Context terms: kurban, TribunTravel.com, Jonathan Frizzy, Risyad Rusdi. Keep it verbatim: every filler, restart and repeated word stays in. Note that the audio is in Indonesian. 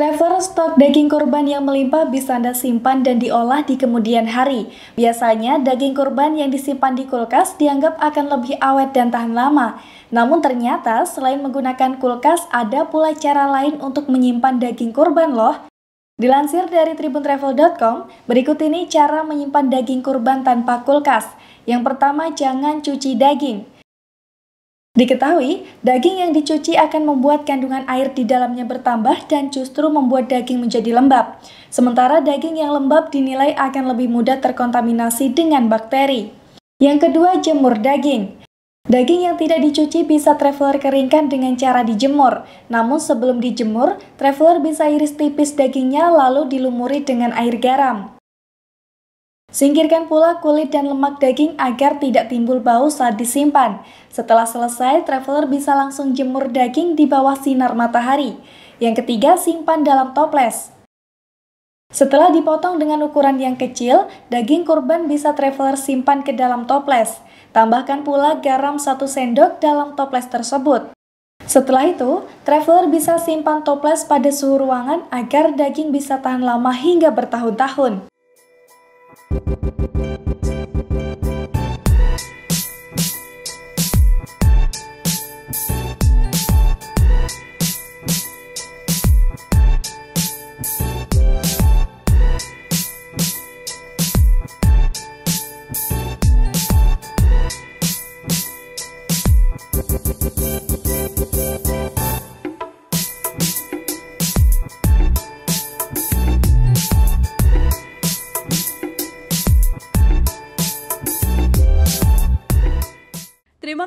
Traveler, stok daging kurban yang melimpah bisa Anda simpan dan diolah di kemudian hari. Biasanya, daging kurban yang disimpan di kulkas dianggap akan lebih awet dan tahan lama. Namun ternyata, selain menggunakan kulkas, ada pula cara lain untuk menyimpan daging kurban loh. Dilansir dari Tribun Travel dot com, berikut ini cara menyimpan daging kurban tanpa kulkas. Yang pertama, jangan cuci daging. Diketahui, daging yang dicuci akan membuat kandungan air di dalamnya bertambah dan justru membuat daging menjadi lembab. Sementara daging yang lembab dinilai akan lebih mudah terkontaminasi dengan bakteri. Yang kedua, jemur daging. Daging yang tidak dicuci bisa traveler keringkan dengan cara dijemur. Namun sebelum dijemur, traveler bisa iris tipis dagingnya lalu dilumuri dengan air garam. Singkirkan pula kulit dan lemak daging agar tidak timbul bau saat disimpan. Setelah selesai, traveler bisa langsung jemur daging di bawah sinar matahari. Yang ketiga, simpan dalam toples. Setelah dipotong dengan ukuran yang kecil, daging kurban bisa traveler simpan ke dalam toples. Tambahkan pula garam satu sendok dalam toples tersebut. Setelah itu, traveler bisa simpan toples pada suhu ruangan agar daging bisa tahan lama hingga bertahun-tahun. Terima